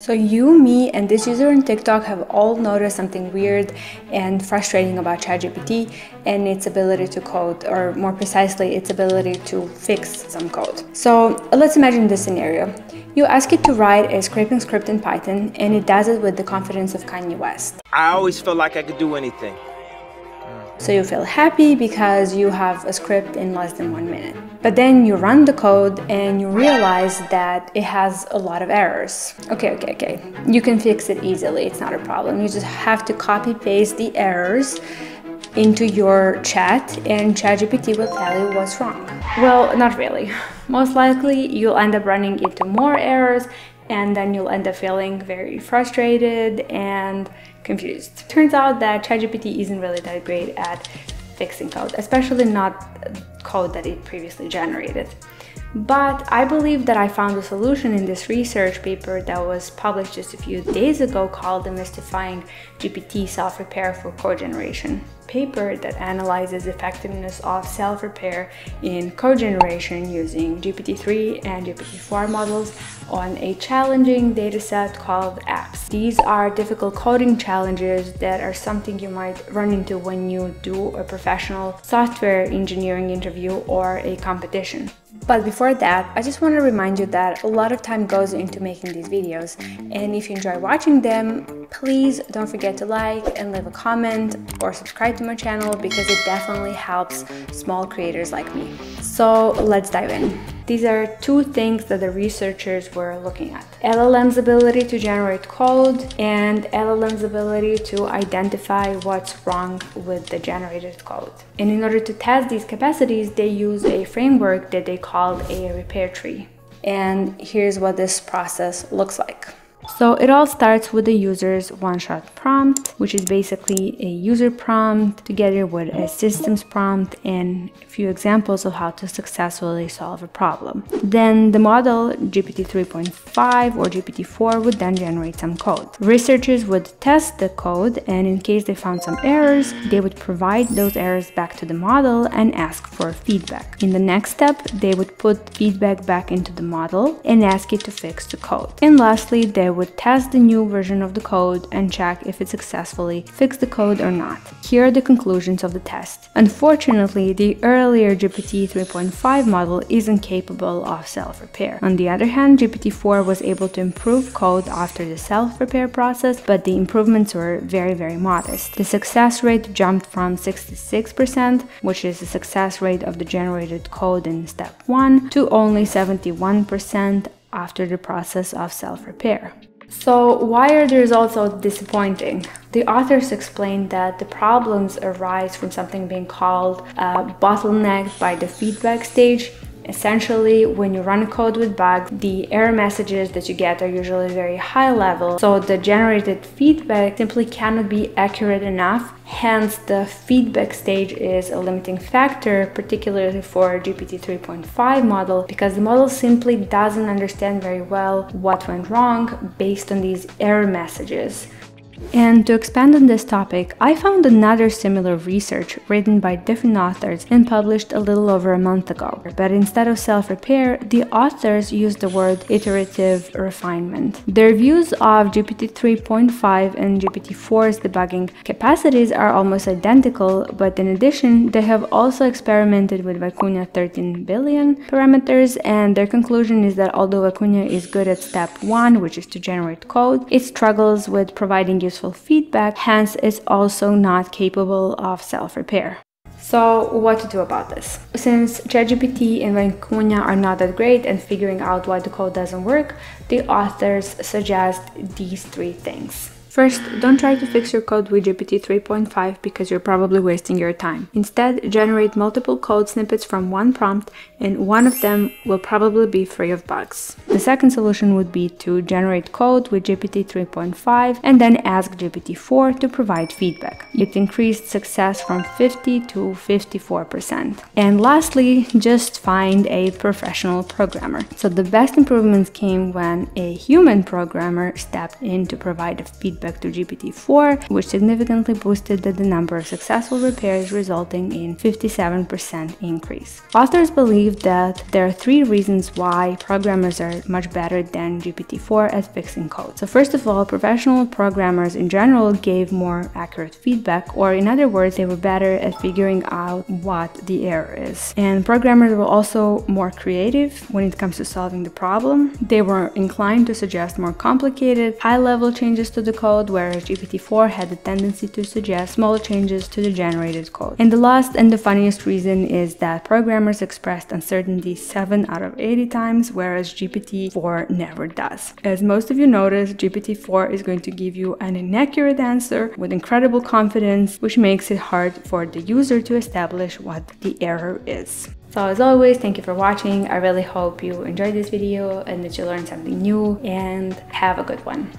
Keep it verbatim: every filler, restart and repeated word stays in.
So you, me, and this user on TikTok have all noticed something weird and frustrating about ChatGPT and its ability to code, or more precisely, its ability to fix some code. So let's imagine this scenario. You ask it to write a scraping script in Python, and it does it with the confidence of Kanye West. I always felt like I could do anything. So you feel happy because you have a script in less than one minute. But then you run the code and you realize that it has a lot of errors. Okay, okay, okay. You can fix it easily. It's not a problem. You just have to copy paste the errors into your chat and ChatGPT will tell you what's wrong. Well, not really. Most likely you'll end up running into more errors and then you'll end up feeling very frustrated and confused. Turns out that ChatGPT isn't really that great at fixing code, especially not code that it previously generated. But I believe that I found a solution in this research paper that was published just a few days ago called Demystifying G P T Self-Repair for Code Generation. Paper that analyzes effectiveness of self-repair in code generation using G P T three and G P T four models on a challenging dataset called APPS. These are difficult coding challenges that are something you might run into when you do a professional software engineering interview or a competition. But before that, I just want to remind you that a lot of time goes into making these videos, and if you enjoy watching them, please don't forget to like and leave a comment or subscribe to my channel because it definitely helps small creators like me. So let's dive in. These are two things that the researchers were looking at: L L M's ability to generate code and L L M's ability to identify what's wrong with the generated code. And in order to test these capacities, they use a framework that they called a repair tree. And here's what this process looks like. So it all starts with the user's one-shot prompt, which is basically a user prompt together with a systems prompt and a few examples of how to successfully solve a problem. Then the model G P T three point five or G P T four would then generate some code. Researchers would test the code, and in case they found some errors, they would provide those errors back to the model and ask for feedback. In the next step, they would put feedback back into the model and ask it to fix the code. And lastly, they I would test the new version of the code and check if it successfully fixed the code or not. Here are the conclusions of the test. Unfortunately, the earlier G P T three point five model isn't capable of self-repair. On the other hand, G P T four was able to improve code after the self-repair process, but the improvements were very, very modest. The success rate jumped from sixty-six percent, which is the success rate of the generated code in step one, to only seventy-one percent after the process of self-repair. So why are the results so disappointing? The authors explain that the problems arise from something being called uh, bottlenecked by the feedback stage. Essentially, when you run code with bugs, the error messages that you get are usually very high level, so the generated feedback simply cannot be accurate enough. Hence, the feedback stage is a limiting factor, particularly for G P T three point five model, because the model simply doesn't understand very well what went wrong based on these error messages. And to expand on this topic, I found another similar research written by different authors and published a little over a month ago. But instead of self-repair, the authors used the word iterative refinement. Their views of G P T three point five and G P T four's debugging capacities are almost identical, but in addition, they have also experimented with Vicuna thirteen billion parameters, and their conclusion is that although Vicuna is good at step one, which is to generate code, it struggles with providing useful feedback, hence it's also not capable of self-repair. So what to do about this? Since ChatGPT and Vicuna are not that great at figuring out why the code doesn't work, the authors suggest these three things. First, don't try to fix your code with G P T three point five because you're probably wasting your time. Instead, generate multiple code snippets from one prompt, and one of them will probably be free of bugs. The second solution would be to generate code with G P T three point five and then ask G P T four to provide feedback. It increased success from fifty to fifty-four percent. And lastly, just find a professional programmer. So the best improvements came when a human programmer stepped in to provide a feedback feedback to G P T four, which significantly boosted the number of successful repairs, resulting in fifty-seven percent increase. Authors believe that there are three reasons why programmers are much better than G P T four at fixing code. So first of all, professional programmers in general gave more accurate feedback, or in other words, they were better at figuring out what the error is. And programmers were also more creative when it comes to solving the problem. They were inclined to suggest more complicated, high-level changes to the code, whereas G P T four had the tendency to suggest small changes to the generated code. And the last and the funniest reason is that programmers expressed uncertainty seven out of eighty times, whereas G P T four never does. As most of you notice, G P T four is going to give you an inaccurate answer with incredible confidence, which makes it hard for the user to establish what the error is. So as always, thank you for watching. I really hope you enjoyed this video and that you learned something new, and have a good one.